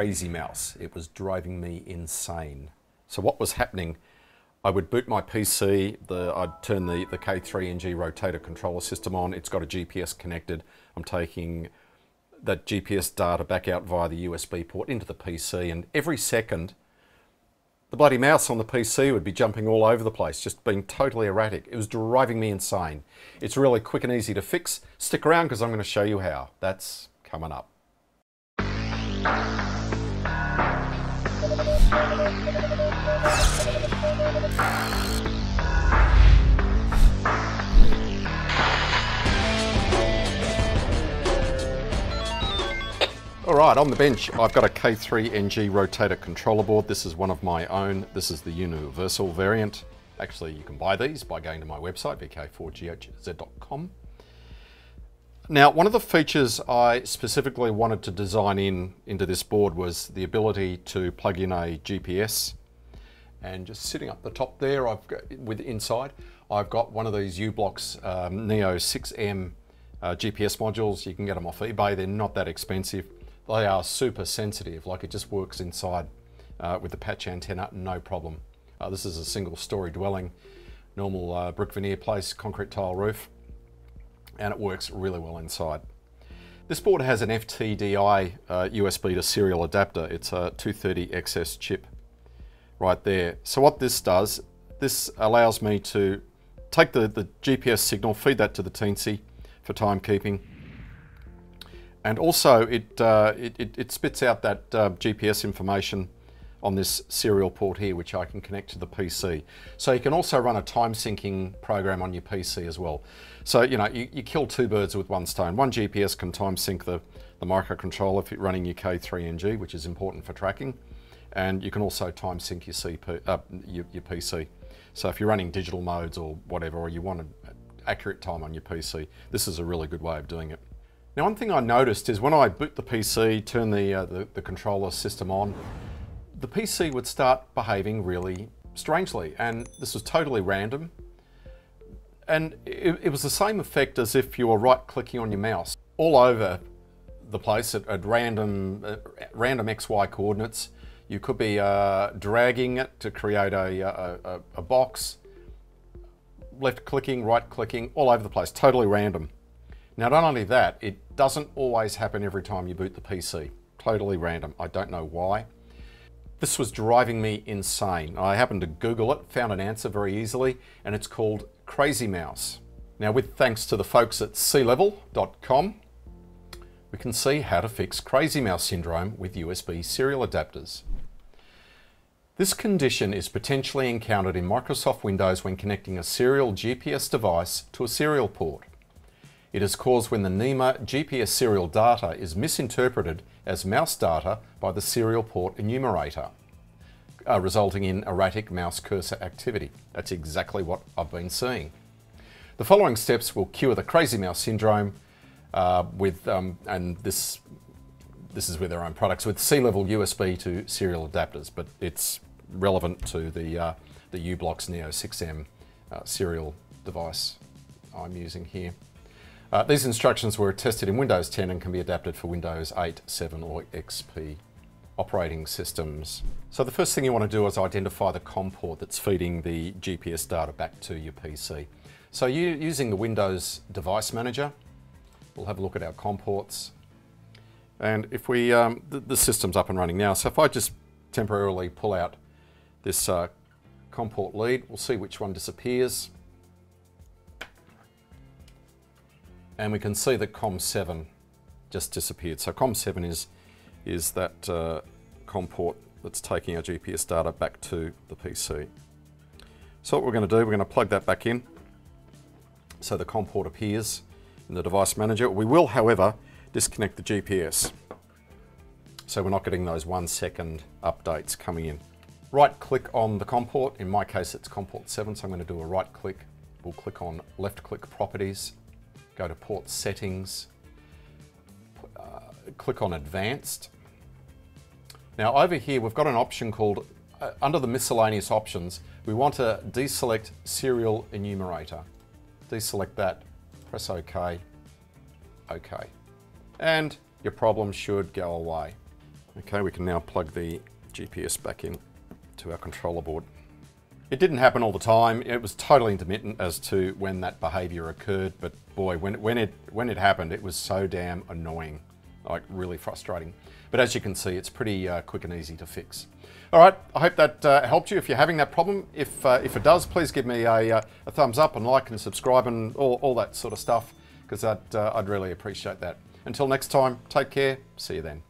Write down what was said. crazy mouse. It was driving me insane. So what was happening, I would boot my PC, I'd turn the K3NG rotator controller system on, it's got a GPS connected, I'm taking that GPS data back out via the USB port into the PC, and every second the bloody mouse on the PC would be jumping all over the place, just being totally erratic. It was driving me insane. It's really quick and easy to fix. Stick around because I'm going to show you how. That's coming up. Alright, on the bench I've got a K3NG rotator controller board. This is one of my own. This is the universal variant. Actually, you can buy these by going to my website, vk4ghz.com. Now, one of the features I specifically wanted to design into this board was the ability to plug in a GPS. And just sitting up the top there, I've got one of these U-Blox NEO-6M GPS modules. You can get them off eBay. They're not that expensive. They are super sensitive, like it just works inside with the patch antenna, no problem. This is a single story dwelling, normal brick veneer place, concrete tile roof, and it works really well inside. This board has an FTDI USB to serial adapter. It's a 230XS chip right there. So what this does, this allows me to take the GPS signal, feed that to the Teensy for timekeeping. And also it spits out that GPS information on this serial port here, which I can connect to the PC. So you can also run a time syncing program on your PC as well. So, you know, you kill two birds with one stone. One GPS can time sync the microcontroller if you're running your K3NG, which is important for tracking. And you can also time sync your PC. So if you're running digital modes or whatever, or you want an accurate time on your PC, this is a really good way of doing it. Now, one thing I noticed is when I boot the PC, turn the controller system on, the PC would start behaving really strangely, and this was totally random. And it was the same effect as if you were right-clicking on your mouse all over the place at random XY coordinates. You could be dragging it to create a box, left-clicking, right-clicking, all over the place, totally random. Now, not only that, it doesn't always happen every time you boot the PC. Totally random. I don't know why. This was driving me insane. I happened to Google it, found an answer very easily, and it's called Crazy Mouse. Now, with thanks to the folks at SeaLevel.com, we can see how to fix Crazy Mouse syndrome with USB serial adapters. This condition is potentially encountered in Microsoft Windows when connecting a serial GPS device to a serial port. It is caused when the NEMA GPS serial data is misinterpreted as mouse data by the serial port enumerator, resulting in erratic mouse cursor activity. That's exactly what I've been seeing. The following steps will cure the Crazy Mouse syndrome and this is with their own products, with SeaLevel USB to serial adapters, but it's relevant to the U-Blox Neo6M serial device I'm using here. These instructions were tested in Windows 10 and can be adapted for Windows 8, 7 or XP operating systems. So the first thing you want to do is identify the COM port that's feeding the GPS data back to your PC. So you're using the Windows Device Manager. We'll have a look at our COM ports. And if we, the system's up and running now, so if I just temporarily pull out this COM port lead, we'll see which one disappears. And we can see that COM7 just disappeared. So COM7 is that COM port that's taking our GPS data back to the PC. So what we're going to do, we're going to plug that back in. So the COM port appears in the device manager. We will, however, disconnect the GPS. So we're not getting those 1 second updates coming in. Right click on the COM port. In my case, it's COM port 7. So I'm going to do a right click. We'll click on left click properties. Go to port settings, click on advanced. Now over here we've got an option called, under the miscellaneous options, we want to deselect serial enumerator. Deselect that, press OK, OK. And your problem should go away. Okay, we can now plug the GPS back in to our controller board. It didn't happen all the time. It was totally intermittent as to when that behavior occurred, but boy, when it happened, it was so damn annoying, like really frustrating. But as you can see, it's pretty quick and easy to fix. All right, I hope that helped you if you're having that problem. If it does, please give me a thumbs up and like and subscribe and all that sort of stuff, because I'd really appreciate that. Until next time, take care, see you then.